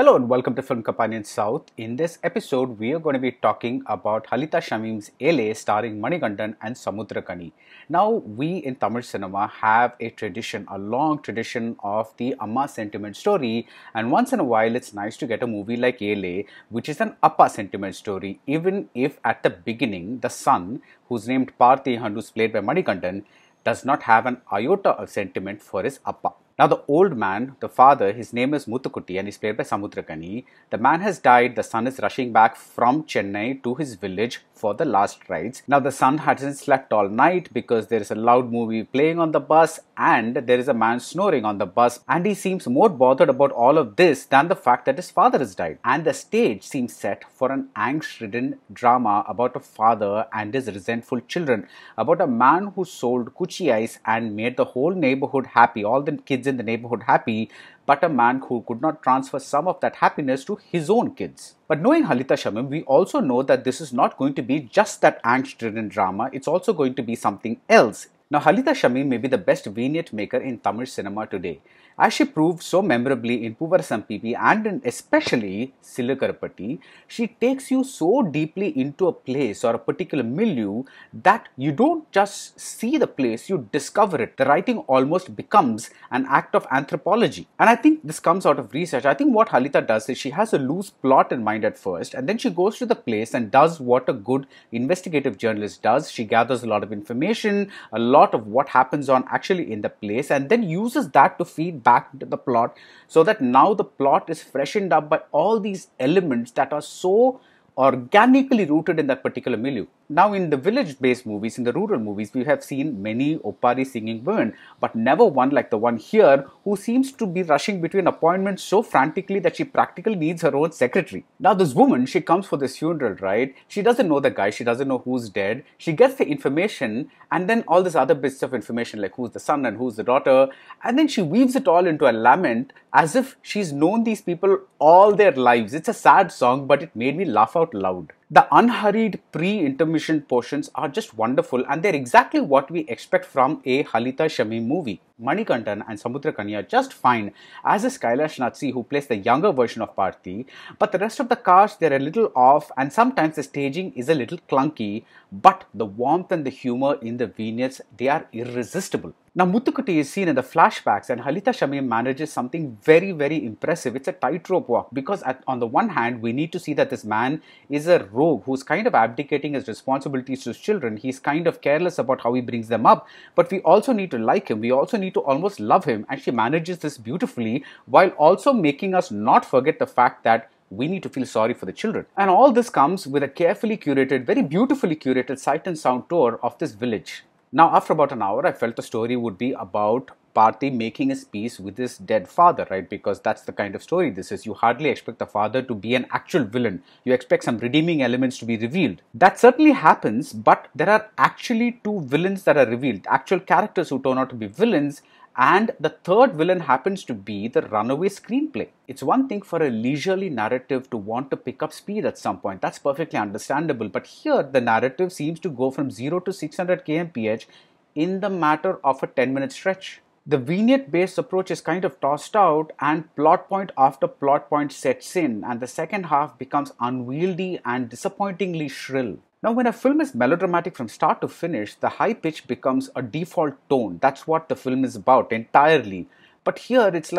Hello and welcome to Film Companion South. In this episode, we are going to be talking about Halitha Shameem's Aelay starring Manikandan and Samuthirakani. Now, we in Tamil cinema have a tradition, a long tradition of the Amma sentiment story, and once in a while it's nice to get a movie like Aelay, which is an Appa sentiment story, even if at the beginning the son, who's named Parthihan, who's played by Manikandan, does not have an iota of sentiment for his Appa. Now the old man, the father, his name is Muthukutty and he's played by Samuthirakani. The man has died, the son is rushing back from Chennai to his village for the last rites. Now the son hasn't slept all night because there is a loud movie playing on the bus and there is a man snoring on the bus, and he seems more bothered about all of this than the fact that his father has died. And the stage seems set for an angst-ridden drama about a father and his resentful children, about a man who sold kuchi ice and made the whole neighborhood happy, all the kids in the neighborhood happy, but a man who could not transfer some of that happiness to his own kids. But knowing Halitha Shameem, we also know that this is not going to be just that angst-driven drama, it's also going to be something else. Now, Halitha Shameem may be the best vignette maker in Tamil cinema today, as she proved so memorably in Puvvasampi and in especially Silukkarpatti. She takes you so deeply into a place or a particular milieu that you don't just see the place, you discover it. The writing almost becomes an act of anthropology. And I think this comes out of research. I think what Halitha does is she has a loose plot in mind at first, and then she goes to the place and does what a good investigative journalist does. She gathers a lot of information, a lot of what happens on actually in the place, and then uses that to feed back to the plot, so that now the plot is freshened up by all these elements that are so organically rooted in that particular milieu. Now, in the village-based movies, in the rural movies, we have seen many Opari singing women, but never one like the one here, who seems to be rushing between appointments so frantically that she practically needs her own secretary. Now, this woman, she comes for this funeral, right? She doesn't know the guy, she doesn't know who's dead. She gets the information and then all these other bits of information like who's the son and who's the daughter, and then she weaves it all into a lament as if she's known these people all their lives. It's a sad song, but it made me laugh out loud. The unhurried pre-intermission portions are just wonderful, and they're exactly what we expect from a Halitha Shameem movie. Manikandan and Samuthirakani are just fine, as is Skylar Shnatsi, who plays the younger version of Parthi, but the rest of the cast, they're a little off, and sometimes the staging is a little clunky, but the warmth and the humor in the vignettes, they are irresistible. Now, Muthukutty is seen in the flashbacks, and Halitha Shameem manages something very, very impressive. It's a tightrope walk, because on the one hand, we need to see that this man is a rogue who's kind of abdicating his responsibilities to his children. He's kind of careless about how he brings them up, but we also need to like him. We also need to almost love him, and she manages this beautifully while also making us not forget the fact that we need to feel sorry for the children. And all this comes with a carefully curated, very beautifully curated sight and sound tour of this village. Now, after about an hour, I felt the story would be about Parthi making his peace with his dead father, right? Because that's the kind of story this is. You hardly expect the father to be an actual villain. You expect some redeeming elements to be revealed. That certainly happens, but there are actually two villains that are revealed, actual characters who turn out to be villains, and the third villain happens to be the runaway screenplay. It's one thing for a leisurely narrative to want to pick up speed at some point. That's perfectly understandable. But here, the narrative seems to go from 0 to 600 kmph in the matter of a 10-minute stretch. The vignette-based approach is kind of tossed out, and plot point after plot point sets in, and the second half becomes unwieldy and disappointingly shrill. Now, when a film is melodramatic from start to finish, the high pitch becomes a default tone. That's what the film is about entirely. But here, it's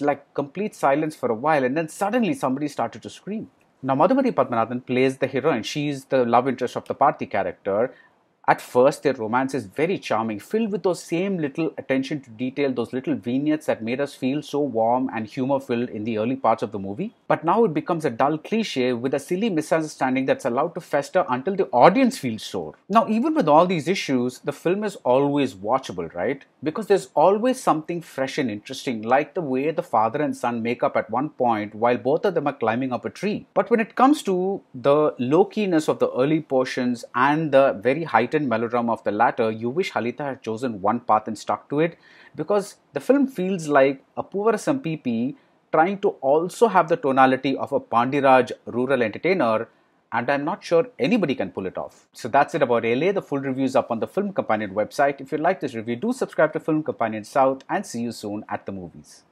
like complete silence for a while, and then suddenly somebody started to scream. Now, Madhumathi Pathmanathan plays the heroine. She's the love interest of the Parthi character. At first, their romance is very charming, filled with those same little attention to detail, those little vignettes that made us feel so warm and humor-filled in the early parts of the movie. But now it becomes a dull cliché with a silly misunderstanding that's allowed to fester until the audience feels sore. Now, even with all these issues, the film is always watchable, right? Because there's always something fresh and interesting, like the way the father and son make up at one point while both of them are climbing up a tree. But when it comes to the low-keyness of the early portions and the very heightened melodrama of the latter, you wish Halitha had chosen one path and stuck to it, because the film feels like a Puvvasampi trying to also have the tonality of a Pandiraj rural entertainer, and I'm not sure anybody can pull it off. So that's it about Aelay. The full review is up on the Film Companion website. If you like this review, do subscribe to Film Companion South, and see you soon at the movies.